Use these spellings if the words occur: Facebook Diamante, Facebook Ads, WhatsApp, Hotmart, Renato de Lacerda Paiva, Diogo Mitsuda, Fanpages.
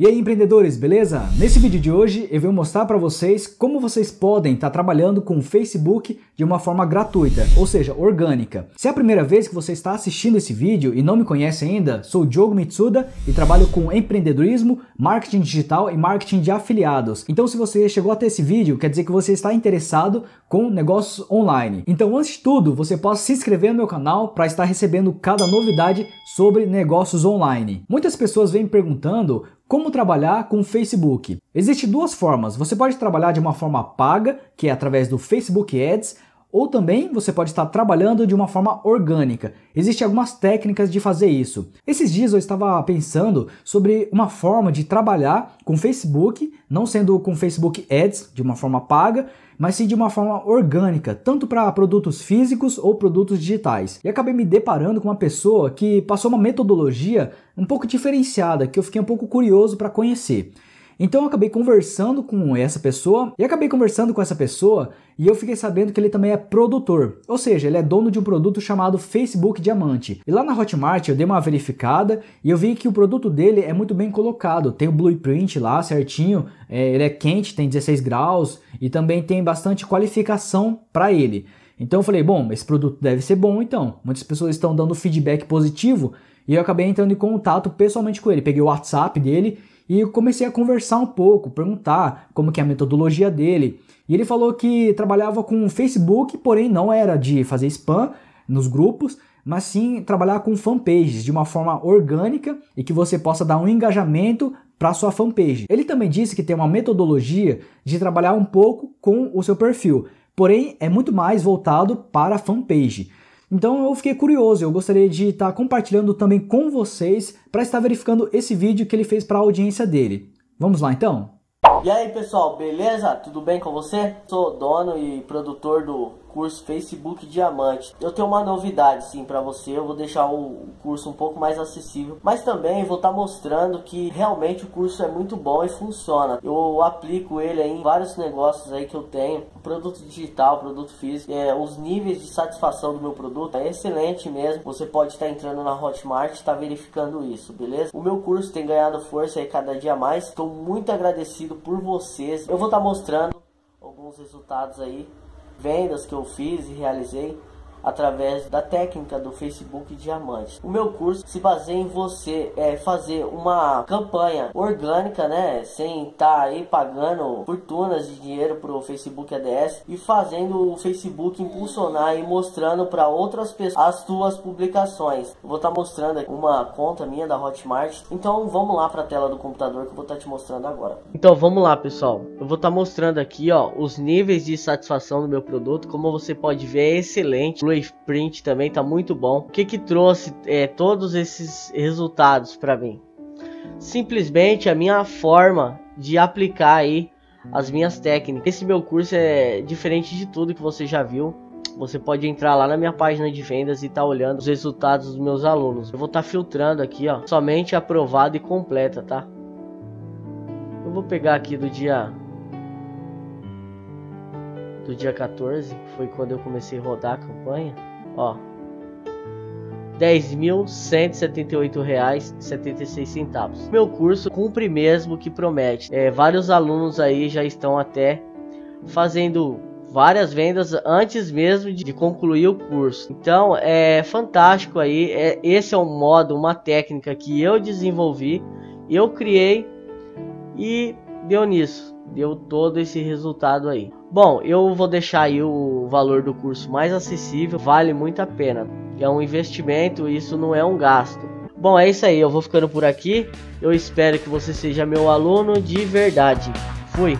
E aí, empreendedores, beleza? Nesse vídeo de hoje eu venho mostrar para vocês como vocês podem estar trabalhando com o Facebook de uma forma gratuita, ou seja, orgânica. Se é a primeira vez que você está assistindo esse vídeo e não me conhece ainda, sou o Diogo Mitsuda e trabalho com empreendedorismo, marketing digital e marketing de afiliados. Então, se você chegou até esse vídeo, quer dizer que você está interessado com negócios online. Então, antes de tudo, você pode se inscrever no meu canal para estar recebendo cada novidade sobre negócios online. Muitas pessoas vêm me perguntando como trabalhar com o Facebook. Existem duas formas. Você pode trabalhar de uma forma paga, que é através do Facebook Ads, ou também você pode estar trabalhando de uma forma orgânica. Existem algumas técnicas de fazer isso. Esses dias eu estava pensando sobre uma forma de trabalhar com Facebook, não sendo com Facebook Ads de uma forma paga, mas sim de uma forma orgânica, tanto para produtos físicos ou produtos digitais. E acabei me deparando com uma pessoa que passou uma metodologia um pouco diferenciada, que eu fiquei um pouco curioso para conhecer. Então eu acabei conversando com essa pessoa e eu fiquei sabendo que ele também é produtor, ou seja, ele é dono de um produto chamado Facebook Diamante. E lá na Hotmart eu dei uma verificada e eu vi que o produto dele é muito bem colocado, tem o blueprint lá certinho, ele é quente, tem 16 graus e também tem bastante qualificação para ele. Então eu falei, bom, esse produto deve ser bom então, muitas pessoas estão dando feedback positivo e eu acabei entrando em contato pessoalmente com ele, peguei o WhatsApp dele e eu comecei a conversar um pouco, perguntar como que é a metodologia dele. E ele falou que trabalhava com o Facebook, porém não era de fazer spam nos grupos, mas sim trabalhar com fanpages de uma forma orgânica e que você possa dar um engajamento para sua fanpage. Ele também disse que tem uma metodologia de trabalhar um pouco com o seu perfil, porém é muito mais voltado para a fanpage. Então eu fiquei curioso, eu gostaria de estar compartilhando também com vocês para estar verificando esse vídeo que ele fez para a audiência dele. Vamos lá então? E aí pessoal, beleza? Tudo bem com você? Sou dono e produtor do curso Facebook Diamante. Eu tenho uma novidade sim para você, eu vou deixar o curso um pouco mais acessível, mas também vou estar mostrando que realmente o curso é muito bom e funciona. Eu aplico ele aí em vários negócios aí que eu tenho, produto digital, produto físico, os níveis de satisfação do meu produto é excelente mesmo. Você pode estar entrando na Hotmart e estar verificando isso, beleza? O meu curso tem ganhado força aí cada dia mais, estou muito agradecido por vocês. Eu vou estar mostrando alguns resultados aí, vendas que eu fiz e realizei através da técnica do Facebook Diamante. O meu curso se baseia em você fazer uma campanha orgânica, né, sem estar aí pagando fortunas de dinheiro para o Facebook Ads e fazendo o Facebook impulsionar e mostrando para outras pessoas as suas publicações. Eu vou estar mostrando uma conta minha da Hotmart. Então vamos lá para a tela do computador que eu vou estar te mostrando agora. Então vamos lá pessoal, eu vou estar mostrando aqui ó, os níveis de satisfação do meu produto, como você pode ver é excelente. Print também tá muito bom. O que que trouxe todos esses resultados para mim? Simplesmente a minha forma de aplicar aí as minhas técnicas. Esse meu curso é diferente de tudo que você já viu. Você pode entrar lá na minha página de vendas e tá olhando os resultados dos meus alunos. Eu vou estar filtrando aqui ó, somente aprovado e completa, tá? Eu vou pegar aqui do dia 14, que foi quando eu comecei a rodar a campanha, ó, R$10.178,76. Meu curso cumpre mesmo o que promete. Vários alunos aí já estão até fazendo várias vendas antes mesmo de concluir o curso. Então é fantástico aí, esse é um modo, uma técnica que eu desenvolvi, eu criei e deu nisso, deu todo esse resultado aí. Bom, eu vou deixar aí o valor do curso mais acessível, vale muito a pena. É um investimento, isso não é um gasto. Bom, é isso aí, eu vou ficando por aqui. Eu espero que você seja meu aluno de verdade. Fui!